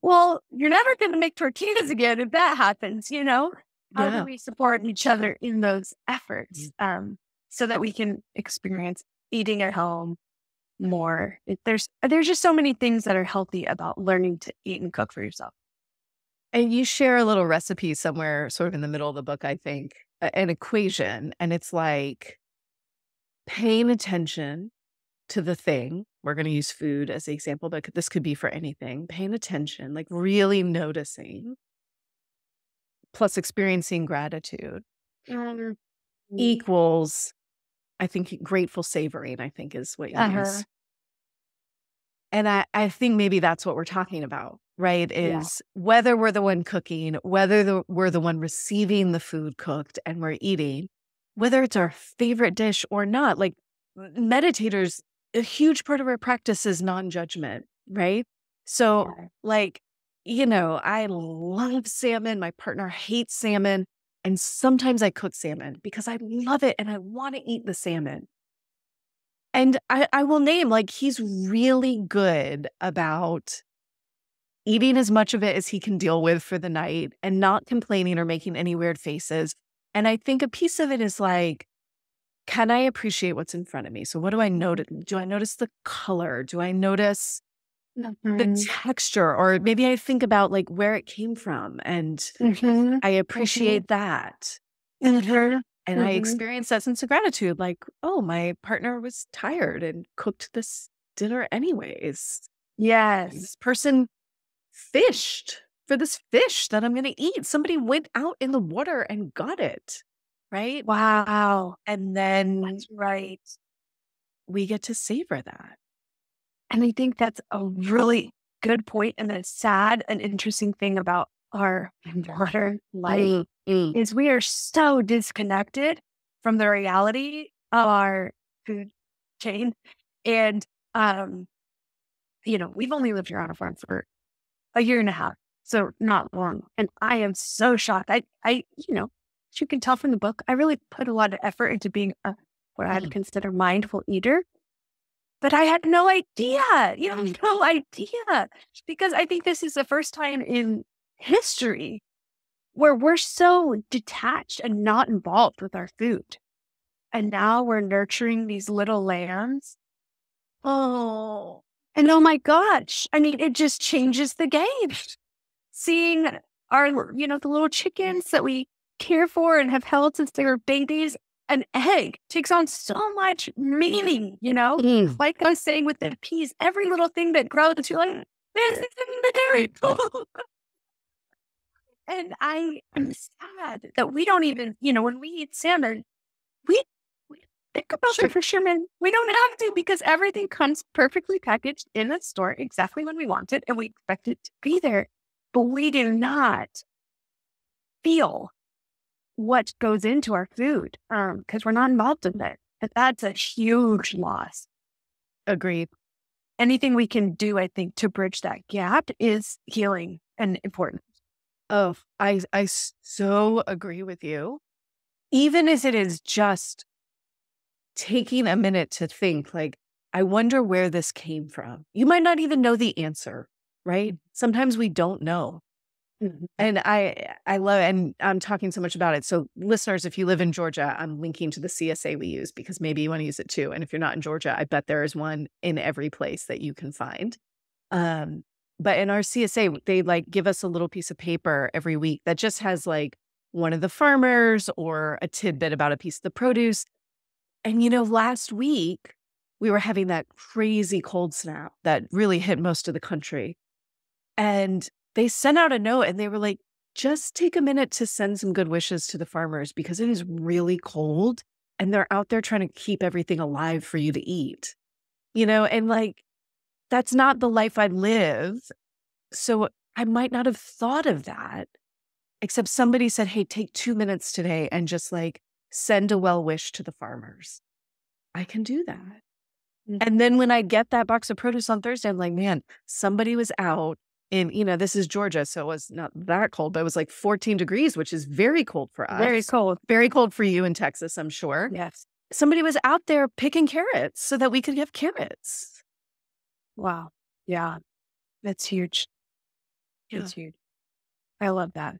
well, you're never going to make tortillas again if that happens, you know? Yeah. How do we support each other in those efforts um, so that we can experience eating at home more? It, there's there's just so many things that are healthy about learning to eat and cook for yourself. And you share a little recipe somewhere sort of in the middle of the book, I think, an equation. And it's like paying attention to the thing. We're going to use food as the example, but this could be for anything. Paying attention, like really noticing, plus experiencing gratitude um, equals, I think, grateful savoring, I think is what you uh-huh. use. And I, I think maybe that's what we're talking about, right? Is yeah. whether we're the one cooking, whether the, we're the one receiving the food cooked and we're eating, whether it's our favorite dish or not. Like meditators, a huge part of our practice is non-judgment, right? So yeah. like, you know, I love salmon. My partner hates salmon. And sometimes I cook salmon because I love it and I want to eat the salmon. And I, I will name, like, he's really good about eating as much of it as he can deal with for the night and not complaining or making any weird faces. And I think a piece of it is like, can I appreciate what's in front of me? So what do I notice? Do I notice the color? Do I notice mm-hmm. the texture? Or maybe I think about like where it came from and mm-hmm. I appreciate mm-hmm. that. Mm-hmm. And mm-hmm. I experienced that sense of gratitude. Like, oh, my partner was tired and cooked this dinner anyways. Yes. This person fished for this fish that I'm going to eat. Somebody went out in the water and got it. Right? Wow. And then that's right. we get to savor that. And I think that's a really good point, and a sad and interesting thing about our modern life mm-hmm. is we are so disconnected from the reality of our food chain. And, um, you know, we've only lived here on a farm for a year and a half, so not long. And I am so shocked. I, I, you know, as you can tell from the book, I really put a lot of effort into being a, what I'd consider mindful eater, but I had no idea, you know, no idea, because I think this is the first time in history where we're so detached and not involved with our food. And now we're nurturing these little lambs. Oh, and oh my gosh. I mean, it just changes the game. Seeing our, you know, the little chickens that we care for and have held since they were babies, an egg takes on so much meaning, you know, mm. like I was saying with the peas, every little thing that grows, you're like, this is very cool. And I am sad that we don't even, you know, when we eat salmon, we, we think about sure. the fishermen. We don't have to, because everything comes perfectly packaged in a store exactly when we want it, and we expect it to be there. But we do not feel what goes into our food because um, we're not involved in it. And that's a huge loss. Agreed. Anything we can do, I think, to bridge that gap is healing and important. Oh, I, I so agree with you. Even as it is just taking a minute to think, like, I wonder where this came from. You might not even know the answer, right? Sometimes we don't know. Mm-hmm. And I, I love, and I'm talking so much about it. So listeners, if you live in Georgia, I'm linking to the C S A we use because maybe you want to use it too. And if you're not in Georgia, I bet there is one in every place that you can find. Um, But in our C S A, they like give us a little piece of paper every week that just has like one of the farmers or a tidbit about a piece of the produce. And, you know, last week we were having that crazy cold snap that really hit most of the country. And they sent out a note and they were like, just take a minute to send some good wishes to the farmers because it is really cold and they're out there trying to keep everything alive for you to eat, you know, and like, that's not the life I live. So I might not have thought of that, except somebody said, hey, take two minutes today and just like send a well wish to the farmers. I can do that. Mm-hmm. And then when I get that box of produce on Thursday, I'm like, man, somebody was out in, you know, this is Georgia, so it was not that cold, but it was like fourteen degrees, which is very cold for us. Very cold. Very cold for you in Texas, I'm sure. Yes. Somebody was out there picking carrots so that we could have carrots. Wow. Yeah. That's huge. Yeah. That's huge. I love that.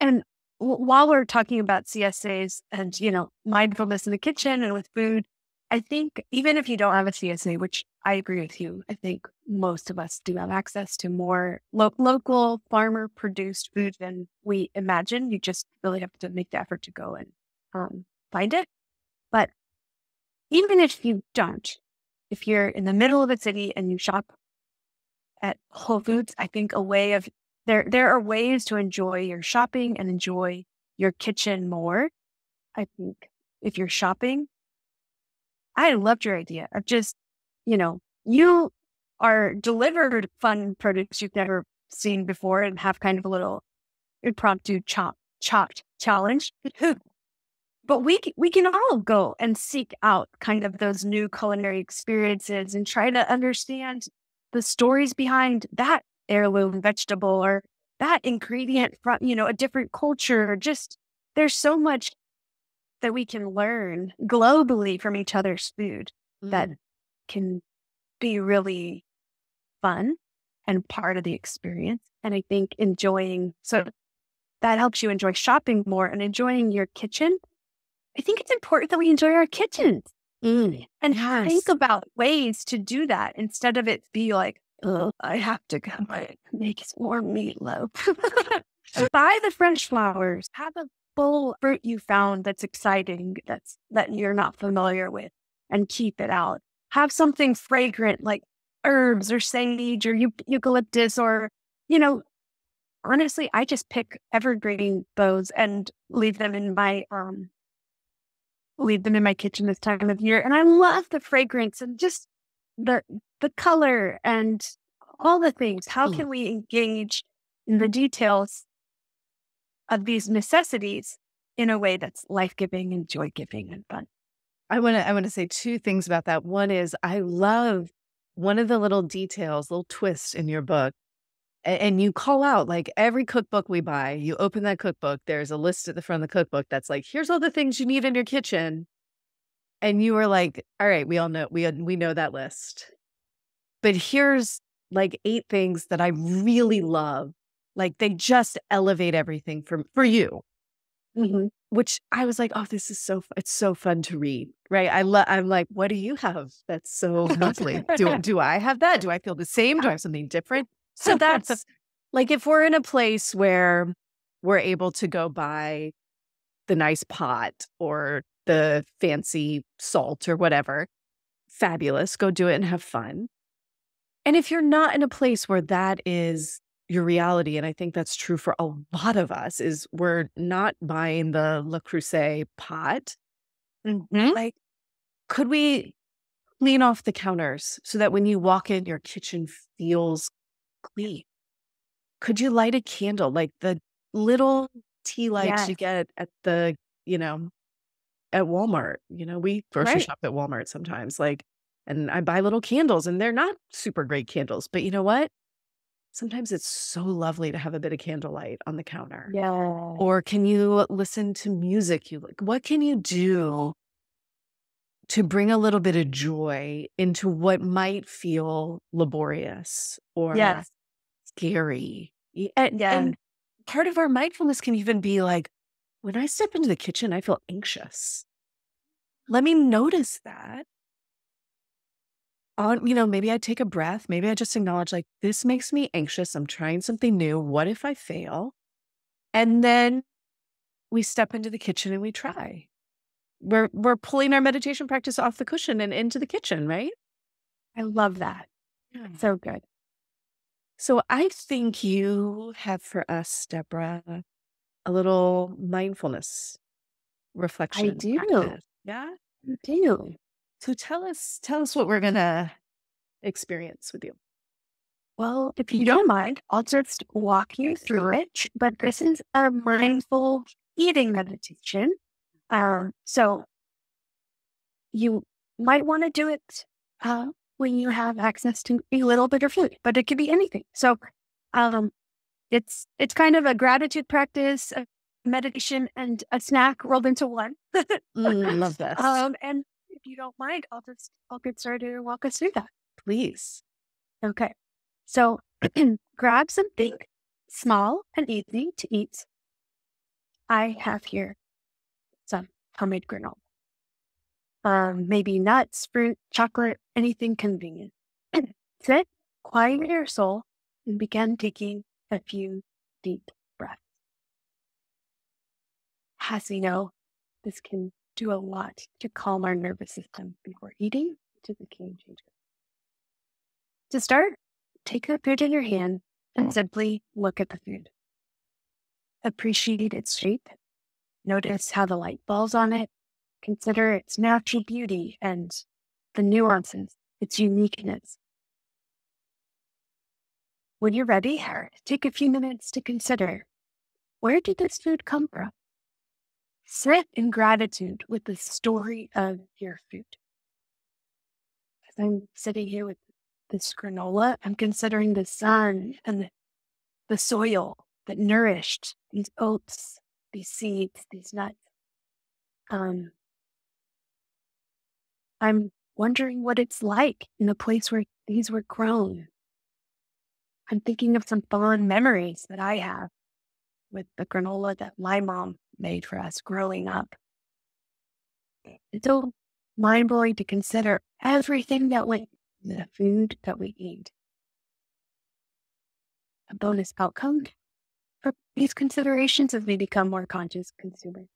And w- while we're talking about C S As and, you know, mindfulness in the kitchen and with food, I think even if you don't have a C S A, which I agree with you, I think most of us do have access to more lo- local farmer produced food than we imagine. You just really have to make the effort to go and um, find it. But even if you don't, if you're in the middle of a city and you shop at Whole Foods, I think a way of there there are ways to enjoy your shopping and enjoy your kitchen more. I think if you're shopping, I loved your idea of just, you know, you are delivered fun produce you've never seen before and have kind of a little impromptu chop chopped challenge. But we we can all go and seek out kind of those new culinary experiences and try to understand the stories behind that heirloom vegetable or that ingredient from, you know, a different culture. Just there's so much that we can learn globally from each other's food mm. that can be really fun and part of the experience. And I think enjoying, so that helps you enjoy shopping more and enjoying your kitchen. I think it's important that we enjoy our kitchens mm, and yes. think about ways to do that instead of it be like, oh, I have to go make some more meatloaf. Buy the fresh flowers. Have a bowl of fruit you found that's exciting, that's that you're not familiar with, and keep it out. Have something fragrant like herbs or sage or eucalyptus or, you know, honestly, I just pick evergreen boughs and leave them in my um, leave them in my kitchen this time of year. And I love the fragrance and just the the color and all the things. How can we engage in the details of these necessities in a way that's life-giving and joy-giving and fun? I want to I want to say two things about that. One is I love one of the little details, little twists in your book. And you call out, like, every cookbook we buy, you open that cookbook, there's a list at the front of the cookbook that's like, here's all the things you need in your kitchen. And you were like, all right, we all know, we, we know that list. But here's like eight things that I really love. Like, they just elevate everything for, for you. Mm-hmm. Which I was like, oh, this is so, it's so fun to read, right? I love, I'm like, what do you have? That's so lovely. do, do I have that? Do I feel the same? Do I have something different? So that's like, if we're in a place where we're able to go buy the nice pot or the fancy salt or whatever, fabulous, go do it and have fun. And if you're not in a place where that is your reality, and I think that's true for a lot of us, is we're not buying the Le Creuset pot. Mm-hmm. Like, could we clean off the counters so that when you walk in, your kitchen feels clean? Could you light a candle, like the little tea lights yes. you get at the, you know, at Walmart? You know, we grocery right. shop at Walmart sometimes, like, and I buy little candles, and they're not super great candles, but you know what? Sometimes it's so lovely to have a bit of candlelight on the counter. Yeah. Or can you listen to music? You like, what can you do to bring a little bit of joy into what might feel laborious or yes. scary? And, yeah. and part of our mindfulness can even be like, when I step into the kitchen, I feel anxious. Let me notice that. On, you know, maybe I take a breath. Maybe I just acknowledge, like, this makes me anxious. I'm trying something new. What if I fail? And then we step into the kitchen and we try. We're we're pulling our meditation practice off the cushion and into the kitchen, right? I love that. Yeah. So good. So I think you have for us, Deborah, a little mindfulness reflection. I do. Practice. Yeah, I do. So tell us, tell us what we're going to experience with you. Well, if you don't mind, I'll just walk you through it. But this is a mindful eating meditation. Um, so you might want to do it uh, when you have access to a little bit of food, but it could be anything. So um, it's it's kind of a gratitude practice, a meditation, and a snack rolled into one. Mm, love this. Um, and if you don't mind, I'll just I'll get started and walk us through that. Please. Okay. So grab something small and easy to eat. I have here some homemade granola. Um, maybe nuts, fruit, chocolate, anything convenient. Sit, quiet your soul, and begin taking a few deep breaths. As we know, this can do a lot to calm our nervous system before eating, which is a game changer. To start, take the food in your hand and simply look at the food. Appreciate its shape. Notice how the light falls on it. Consider its natural beauty and the nuances, its uniqueness. When you're ready, take a few minutes to consider, where did this food come from? Sit in gratitude with the story of your food. As I'm sitting here with this granola, I'm considering the sun and the, the soil that nourished these oats, these seeds, these nuts. Um, I'm wondering what it's like in the place where these were grown. I'm thinking of some fond memories that I have with the granola that my mom made for us growing up. It's so mind-blowing to consider everything that went into the food that we eat. A bonus outcome for these considerations as we become more conscious consumers.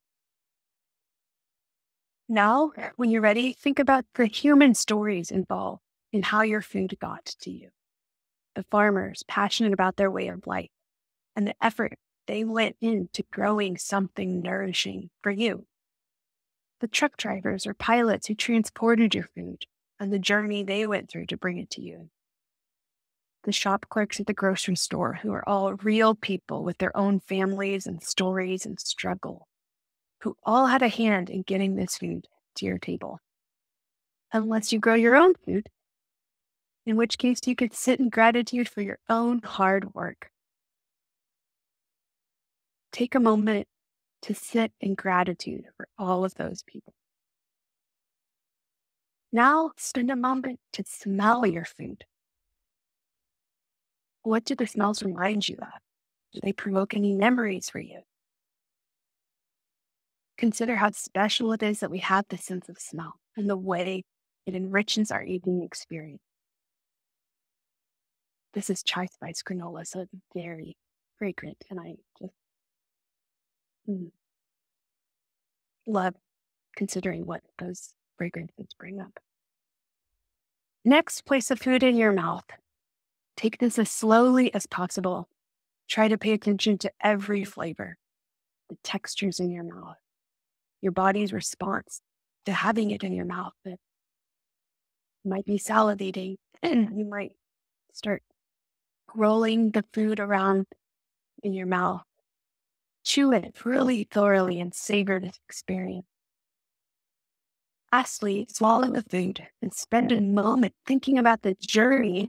Now, when you're ready, think about the human stories involved in how your food got to you. The farmers passionate about their way of life and the effort they went into growing something nourishing for you. The truck drivers or pilots who transported your food and the journey they went through to bring it to you. The shop clerks at the grocery store who are all real people with their own families and stories and struggle, who all had a hand in getting this food to your table. Unless you grow your own food, in which case you could sit in gratitude for your own hard work. Take a moment to sit in gratitude for all of those people. Now spend a moment to smell your food. What do the smells remind you of? Do they provoke any memories for you? Consider how special it is that we have the sense of smell and the way it enriches our eating experience. This is chai spice granola, so it's very fragrant, and I just mm, love considering what those fragrances bring up. Next, place the food in your mouth. Take this as slowly as possible. Try to pay attention to every flavor, the textures in your mouth, your body's response to having it in your mouth. It might be salivating, and you might start rolling the food around in your mouth. Chew it really thoroughly and savor this experience. Lastly, swallow the food and spend a moment thinking about the journey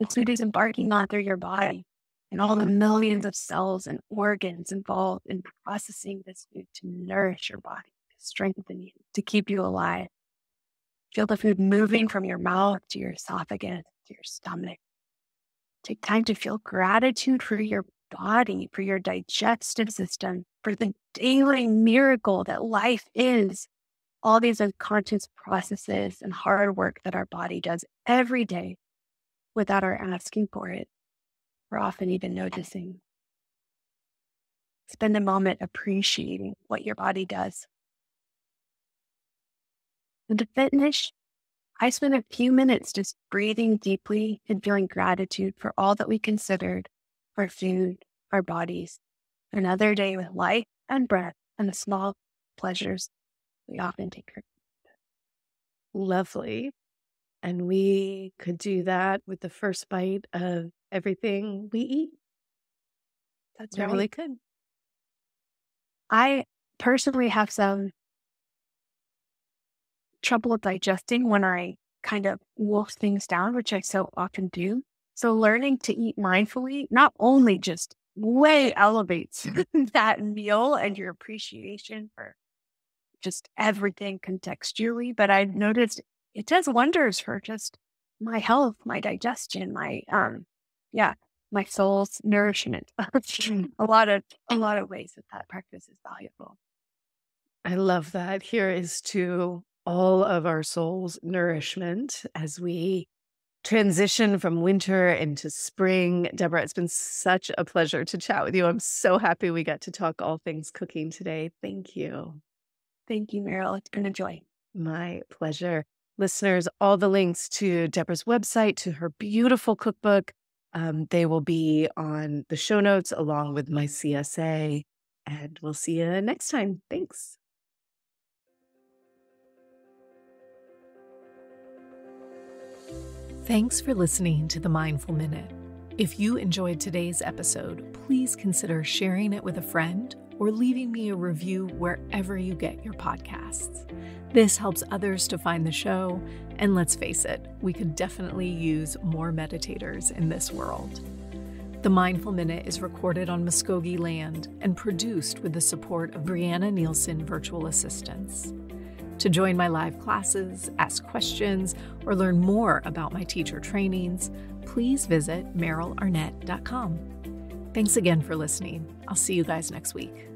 the food is embarking on through your body and all the millions of cells and organs involved in processing this food to nourish your body, to strengthen you, to keep you alive. Feel the food moving from your mouth to your esophagus, to your stomach. Take time to feel gratitude for your body, for your digestive system, for the daily miracle that life is. All these unconscious processes and hard work that our body does every day without our asking for it, or often even noticing. Spend a moment appreciating what your body does. And to finish, I spent a few minutes just breathing deeply and feeling gratitude for all that we considered, our food, our bodies, another day with life and breath and the small pleasures we often take for granted. Lovely. And we could do that with the first bite of everything we eat. That's right. Really good. I personally have some trouble digesting when I kind of wolf things down, which I so often do. So learning to eat mindfully not only just way elevates that meal and your appreciation for just everything contextually, but I've noticed it does wonders for just my health, my digestion, my, um, yeah, my soul's nourishment. a lot of, a lot of ways that that practice is valuable. I love that. Here is to all of our soul's nourishment as we transition from winter into spring. Deborah, it's been such a pleasure to chat with you. I'm so happy we got to talk all things cooking today. Thank you. Thank you, Meryl. It's been a joy. My pleasure. Listeners, all the links to Deborah's website, to her beautiful cookbook, um, they will be on the show notes along with my C S A. And we'll see you next time. Thanks. Thanks for listening to The Mindful Minute. If you enjoyed today's episode, please consider sharing it with a friend or leaving me a review wherever you get your podcasts. This helps others to find the show, and let's face it, we could definitely use more meditators in this world. The Mindful Minute is recorded on Muscogee land and produced with the support of Brianna Nielsen Virtual Assistants. To join my live classes, ask questions, or learn more about my teacher trainings, please visit Meryl Arnett dot com. Thanks again for listening. I'll see you guys next week.